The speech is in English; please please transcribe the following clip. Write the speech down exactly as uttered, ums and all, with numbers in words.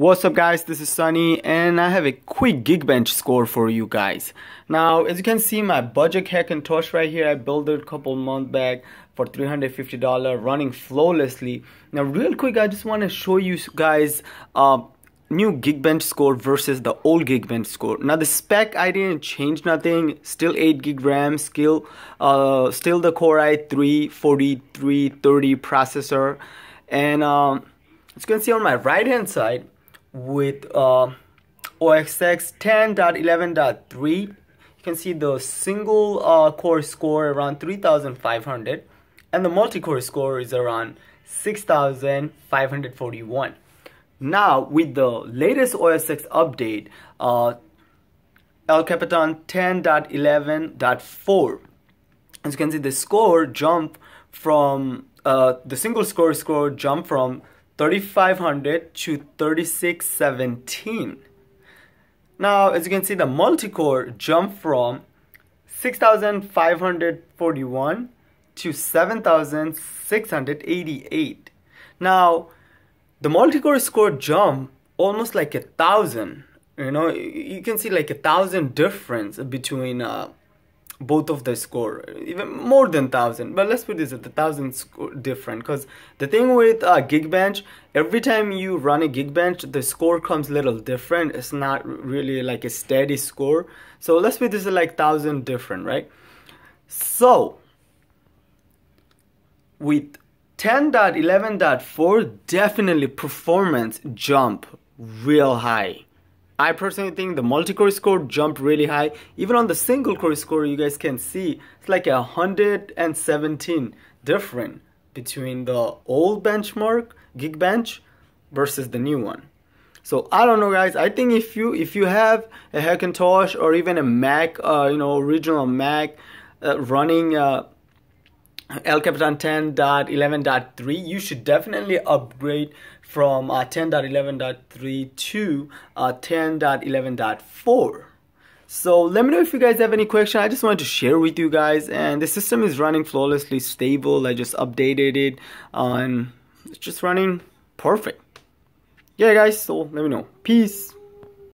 What's up guys, this is Sunny and I have a quick Geekbench score for you guys. Now as you can see, my budget Hackintosh right here, I built it a couple months back for three hundred fifty dollars, running flawlessly. Now real quick, I just want to show you guys uh, new Geekbench score versus the old Geekbench score. Now the spec, I didn't change nothing, still eight gig RAM, skill, uh, still the Core i three forty-three thirty processor. And um, as you can see on my right hand side, with uh, O S X ten point eleven point three, you can see the single uh, core score around three thousand five hundred and the multi-core score is around six thousand five hundred forty-one. Now with the latest O S X update, uh, El Capitan ten point eleven point four, as you can see the score jump from uh, the single score score jump from thirty-five hundred to thirty-six seventeen. Now as you can see the multi-core jumped from six thousand five hundred forty-one to seven thousand six hundred eighty-eight. Now the multi-core score jumped almost like a thousand, you know, you can see like a thousand difference between uh, both of the score, even more than thousand, but let's put this at the thousand score different, because the thing with uh, Geekbench, every time you run a Geekbench the score comes a little different, it's not really like a steady score. So let's put this at like thousand different, right? So with ten point eleven point four, definitely performance jump real high. I personally think the multi-core score jumped really high. Even on the single core score, you guys can see it's like a hundred and seventeen different between the old benchmark Geekbench versus the new one. So I don't know guys, I think if you if you have a Hackintosh or even a Mac, uh, you know, original Mac uh, running uh, El Capitan ten point eleven point three, you should definitely upgrade from uh, ten point eleven point three to uh, ten point eleven point four. So let me know if you guys have any question. I just wanted to share with you guys, and the system is running flawlessly stable. I just updated it uh, and it's just running perfect. Yeah guys, so let me know. Peace.